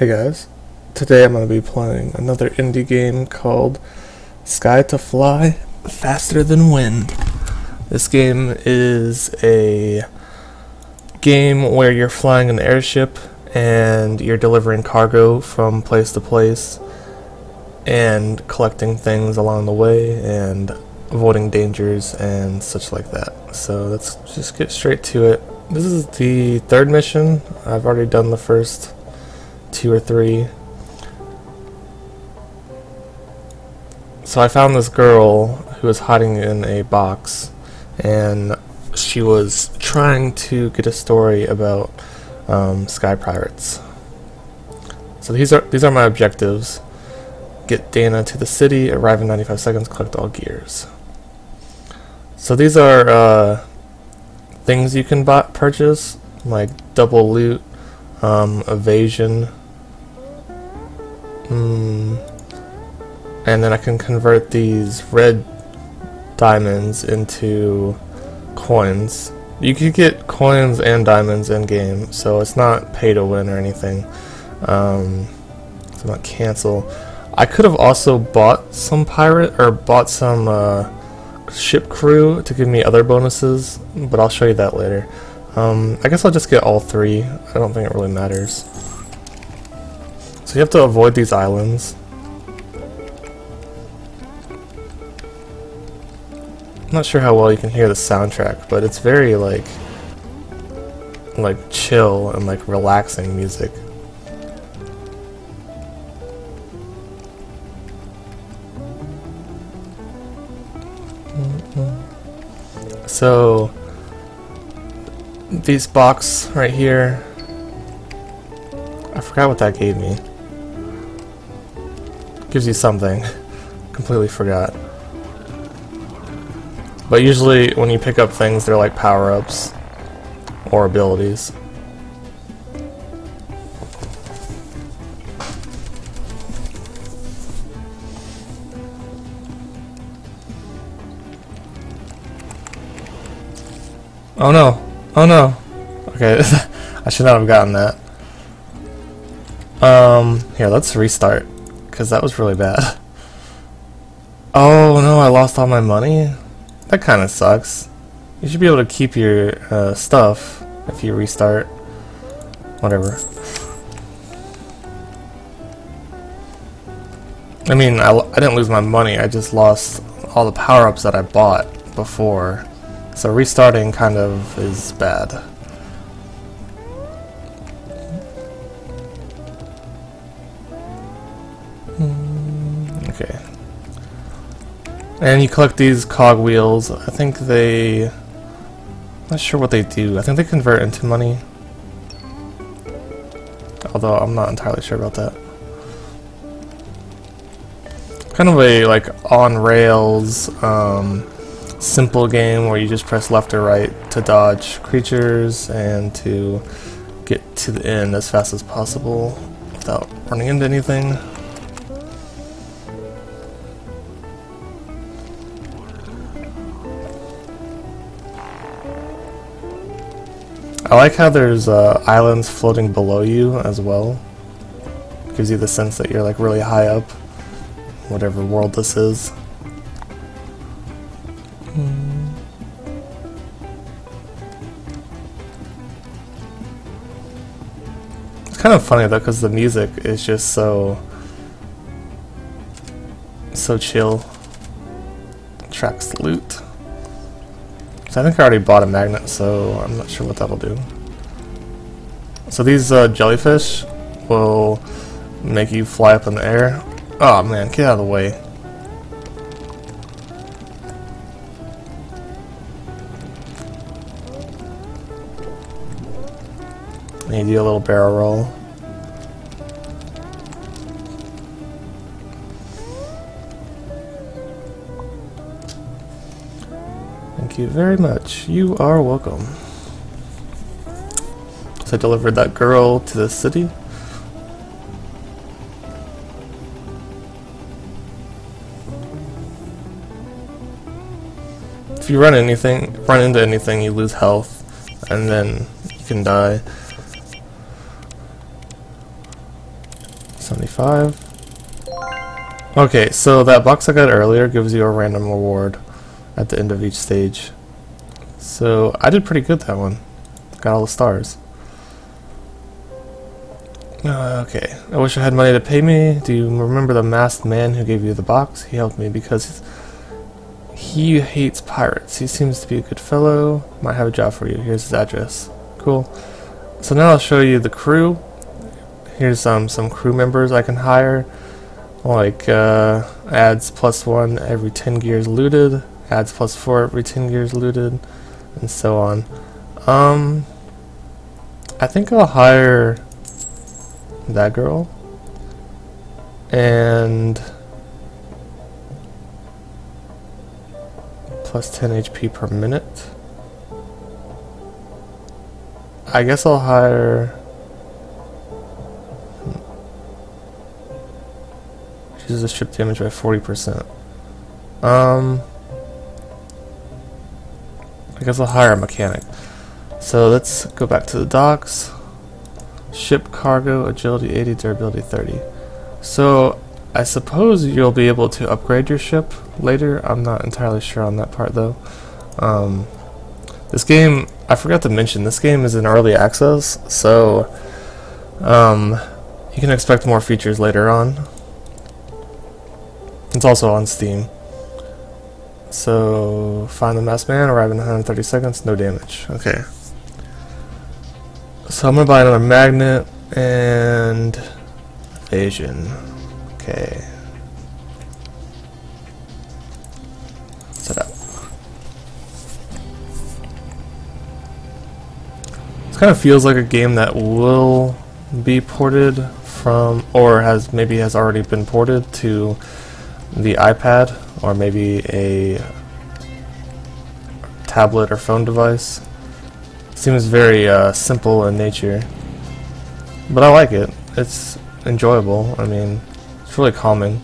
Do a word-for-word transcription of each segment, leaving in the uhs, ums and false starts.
Hey guys, today I'm going to be playing another indie game called Sky to Fly: Faster Than Wind. This game is a game where you're flying an airship and you're delivering cargo from place to place and collecting things along the way and avoiding dangers and such like that. So let's just get straight to it. This is the third mission. I've already done the first two or three. So I found this girl who was hiding in a box, and she was trying to get a story about um, Sky Pirates. So these are these are my objectives: get Dana to the city, arrive in ninety-five seconds, collect all gears. So these are uh, things you can buy, purchase, like double loot, um, evasion. Mm. And then I can convert these red diamonds into coins. You could get coins and diamonds in game, so it's not pay to win or anything. Um, so not cancel. I could have also bought some pirate or bought some uh, ship crew to give me other bonuses, but I'll show you that later. Um, I guess I'll just get all three. I don't think it really matters. So you have to avoid these islands. I'm not sure how well you can hear the soundtrack, but it's very like like chill and like relaxing music. Mm-hmm. So these box right here, I forgot what that gave me. Gives you something. Completely forgot. But usually when you pick up things, they're like power-ups or abilities. Oh no! Oh no! Okay, I should not have gotten that. Um, here, let's restart, because that was really bad. Oh no, I lost all my money? That kind of sucks. You should be able to keep your uh, stuff if you restart. Whatever. I mean, I, I didn't lose my money, I just lost all the power-ups that I bought before. So restarting kind of is bad. Mm, okay. And you collect these cogwheels. I think they... I'm not sure what they do. I think they convert into money. Although I'm not entirely sure about that. Kind of a, like, on-rails, um, simple game where you just press left or right to dodge creatures and to get to the end as fast as possible without running into anything. I like how there's uh, islands floating below you as well. Gives you the sense that you're like really high up, whatever world this is. Mm. It's kind of funny though, because the music is just so so chill. Tracks loot. So I think I already bought a magnet, so I'm not sure what that'll do. So these uh, jellyfish will make you fly up in the air. Oh man, get out of the way. And you do a little barrel roll. Thank you very much. You are welcome. So I delivered that girl to the city. If you run anything, run into anything, you lose health, and then you can die. seventy-five. Okay, so that box I got earlier gives you a random reward at the end of each stage. So I did pretty good that one. Got all the stars. Uh, okay, I wish I had money to pay me. Do you remember the masked man who gave you the box? He helped me because he hates pirates. He seems to be a good fellow. Might have a job for you. Here's his address. Cool. So now I'll show you the crew. Here's um, some crew members I can hire. Like uh, adds plus one every ten gears looted. Adds plus four every ten gears looted. And so on. Um, I think I'll hire that girl, and plus ten H P per minute. I guess I'll hire, reduces the ship damage by forty percent. Um, I guess I'll hire a mechanic. So let's go back to the docks. Ship cargo, agility eighty, durability thirty. So I suppose you'll be able to upgrade your ship later. I'm not entirely sure on that part though. Um, this game, I forgot to mention, this game is in early access, so um, you can expect more features later on. It's also on Steam. So find the masked man, arrive in one hundred thirty seconds, no damage. Okay. So I'm gonna buy another magnet and evasion. Okay. Set up. This kind of feels like a game that will be ported from, or has maybe has already been ported to the iPad, or maybe a tablet or phone device. Seems very uh, simple in nature, but I like it. It's enjoyable. I mean, it's really calming.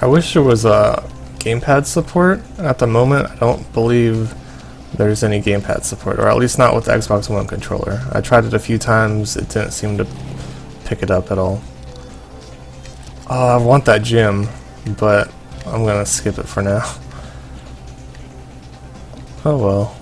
I wish there was a gamepad support. At the moment, I don't believe there's any gamepad support, or at least not with the Xbox One controller. I tried it a few times, it didn't seem to pick it up at all. Oh, I want that gym, but I'm gonna skip it for now. Oh well.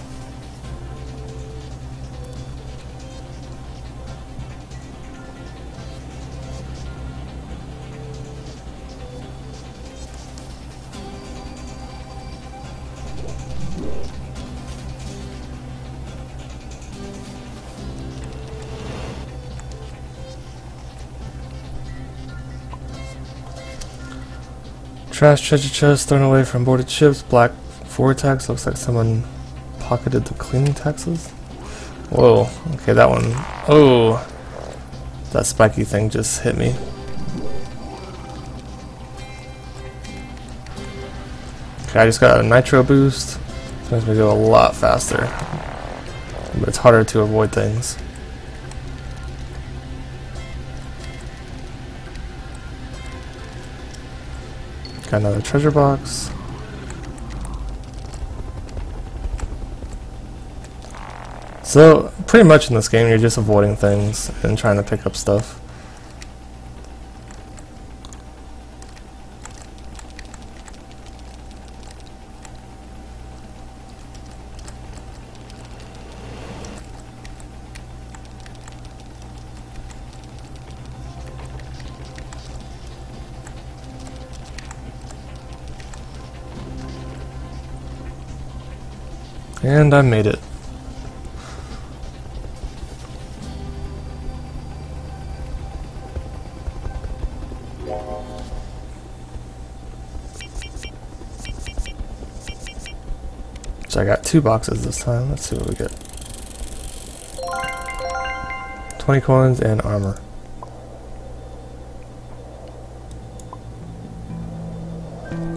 Trash treasure chest thrown away from boarded ships. Black forward tax. Looks like someone pocketed the cleaning taxes. Whoa. Okay, that one. Oh, that spiky thing just hit me. Okay, I just got a nitro boost. It makes me go a lot faster, but it's harder to avoid things. Got another treasure box. So, pretty much in this game, you're just avoiding things and trying to pick up stuff. And I made it. So I got two boxes this time. Let's see what we get. twenty coins and armor.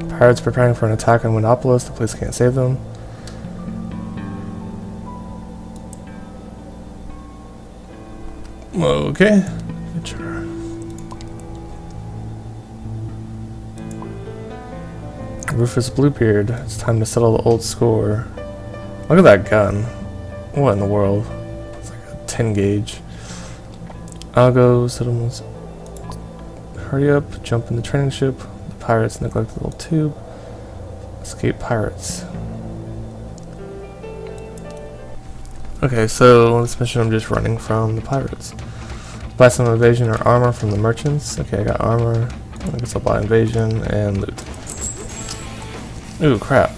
Pirates preparing for an attack on Winopolis. The police can't save them. Okay, furniture. Rufus Bluebeard, it's time to settle the old score. Look at that gun. What in the world? It's like a ten gauge. I'll go, settlements. Hurry up, jump in the training ship. The pirates neglect the little tube. Sky Pirates. Okay, so on this mission I'm just running from the pirates. Buy some invasion or armor from the merchants. Okay, I got armor. I guess I'll buy invasion and loot. Ooh, crap.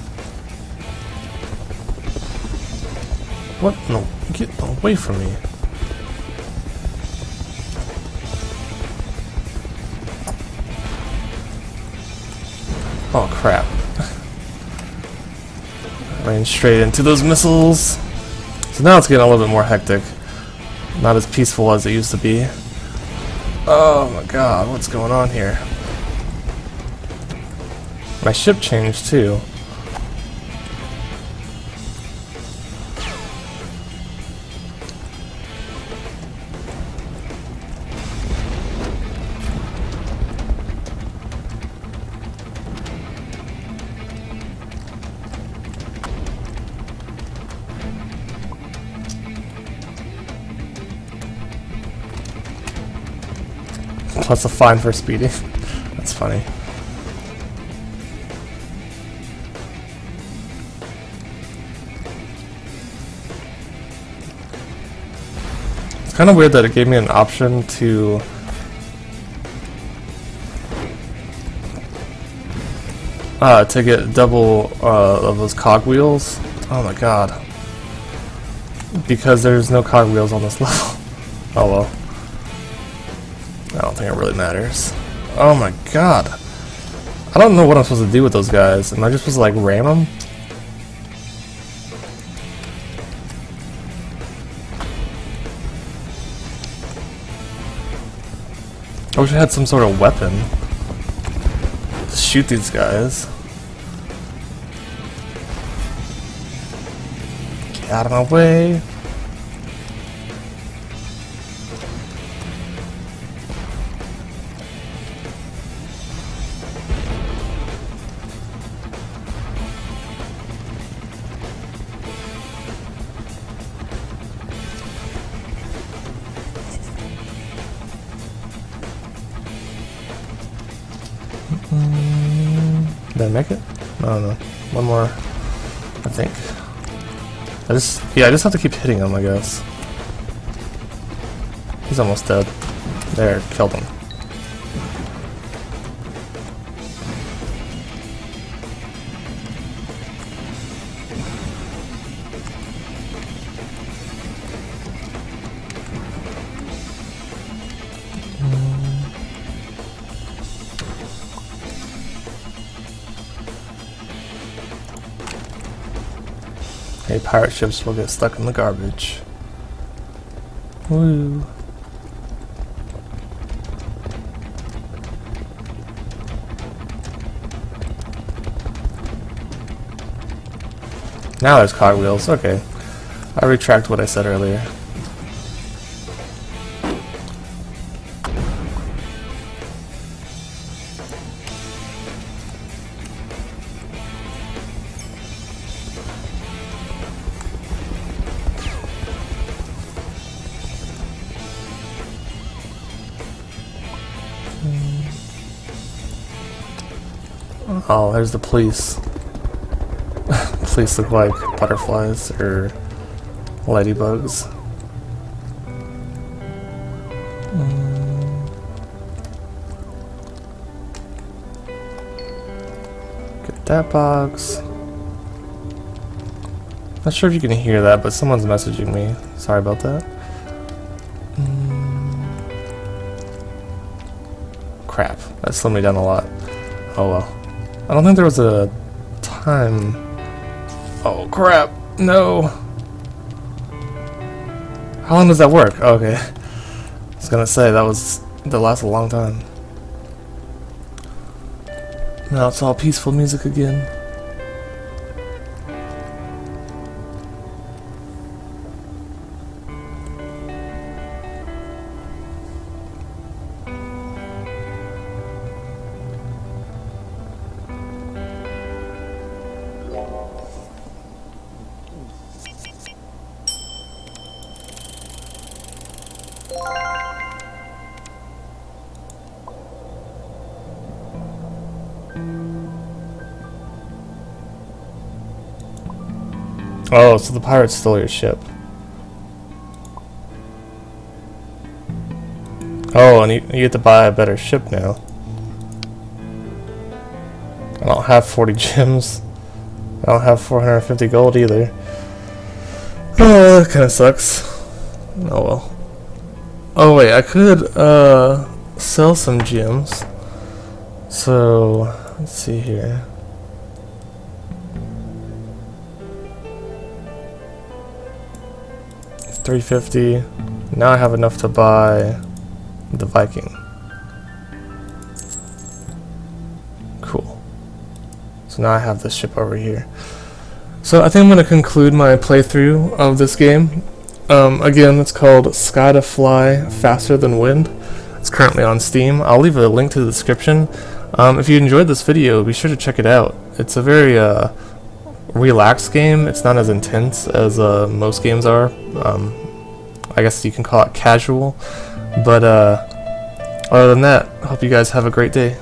What? No, get away from me. Oh, crap. Ran straight into those missiles. So now it's getting a little bit more hectic. Not as peaceful as it used to be. Oh my god, what's going on here? My ship changed too. Plus a fine for speeding. That's funny. It's kind of weird that it gave me an option to uh, to get double uh, of those cogwheels. Oh my god! Because there's no cogwheels on this level. Oh well. I don't think it really matters. Oh my god. I don't know what I'm supposed to do with those guys. Am I just supposed to like ram them? I wish I had some sort of weapon to shoot these guys. Get out of my way. Did I make it? I don't know. One more, I think. I just, yeah, I just have to keep hitting him, I guess. He's almost dead. There, killed him. Hey, pirate ships will get stuck in the garbage. Woo. Now there's cogwheels, okay. I retract what I said earlier. Oh, there's the police. Police look like butterflies or ladybugs. Mm. Get that box. Not sure if you can hear that, but someone's messaging me. Sorry about that. Mm. Crap, that slowed me down a lot. Oh well. I don't think there was a time. Oh crap, no. How long does that work? Oh, okay. I was gonna say that was that lasted a long time. Now it's all peaceful music again. Oh, so the pirates stole your ship. Oh, and you, you get to buy a better ship now. I don't have forty gems. I don't have four hundred fifty gold either. Oh, that kind of sucks. Oh well. Oh wait, I could uh, sell some gems. So, let's see here. three fifty. Now I have enough to buy the Viking. Cool. So now I have this ship over here. So I think I'm going to conclude my playthrough of this game. Um, again, it's called Sky to Fly: Faster Than Wind. It's currently on Steam. I'll leave a link to the description. Um, if you enjoyed this video, be sure to check it out. It's a very uh, relaxed game. It's not as intense as uh, most games are. Um, I guess you can call it casual. But uh, other than that, hope you guys have a great day.